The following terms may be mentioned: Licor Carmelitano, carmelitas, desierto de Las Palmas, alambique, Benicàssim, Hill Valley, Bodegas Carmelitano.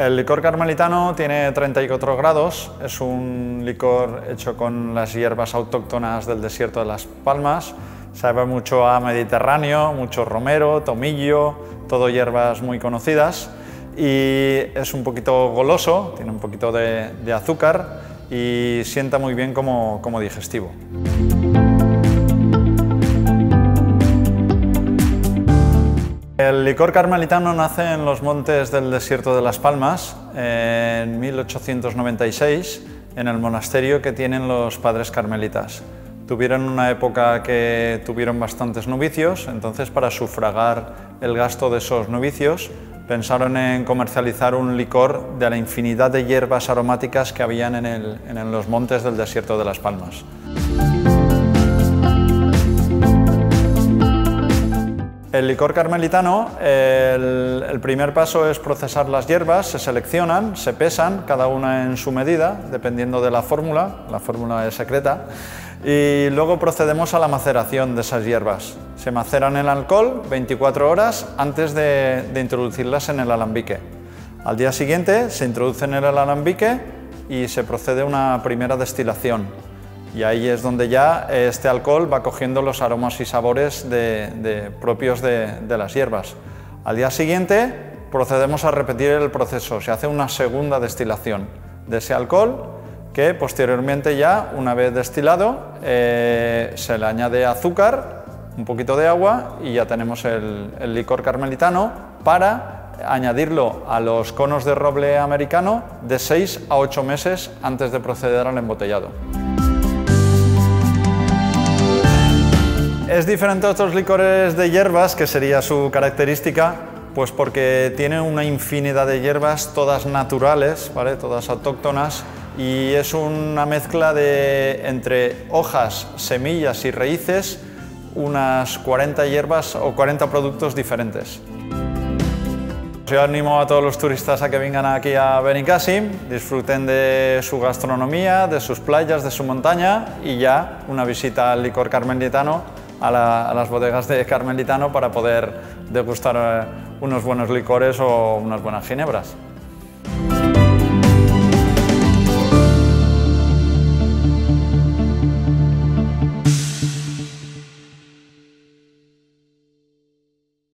El licor carmelitano tiene 34 grados, es un licor hecho con las hierbas autóctonas del desierto de Las Palmas. Sabe mucho a mediterráneo, mucho romero, tomillo, todo hierbas muy conocidas. Y es un poquito goloso, tiene un poquito de azúcar y sienta muy bien como digestivo. El licor carmelitano nace en los montes del desierto de Las Palmas en 1896 en el monasterio que tienen los padres carmelitas. Tuvieron una época que tuvieron bastantes novicios, entonces para sufragar el gasto de esos novicios pensaron en comercializar un licor de la infinidad de hierbas aromáticas que habían en los montes del desierto de Las Palmas. El licor carmelitano, el primer paso es procesar las hierbas, se seleccionan, se pesan, cada una en su medida, dependiendo de la fórmula es secreta, y luego procedemos a la maceración de esas hierbas. Se maceran en alcohol 24 horas antes de introducirlas en el alambique. Al día siguiente se introducen en el alambique y se procede a una primera destilación. Y ahí es donde ya este alcohol va cogiendo los aromas y sabores propios de las hierbas. Al día siguiente procedemos a repetir el proceso, se hace una segunda destilación de ese alcohol que posteriormente ya, una vez destilado, se le añade azúcar, un poquito de agua y ya tenemos el licor carmelitano para añadirlo a los conos de roble americano de 6 a 8 meses antes de proceder al embotellado. Es diferente a otros licores de hierbas, que sería su característica, pues porque tiene una infinidad de hierbas, todas naturales, ¿vale? Todas autóctonas, y es una mezcla entre hojas, semillas y raíces, unas 40 hierbas o 40 productos diferentes. Yo animo a todos los turistas a que vengan aquí a Benicàssim, disfruten de su gastronomía, de sus playas, de su montaña y ya una visita al licor carmelitano, a las bodegas de Carmelitano para poder degustar unos buenos licores o unas buenas ginebras.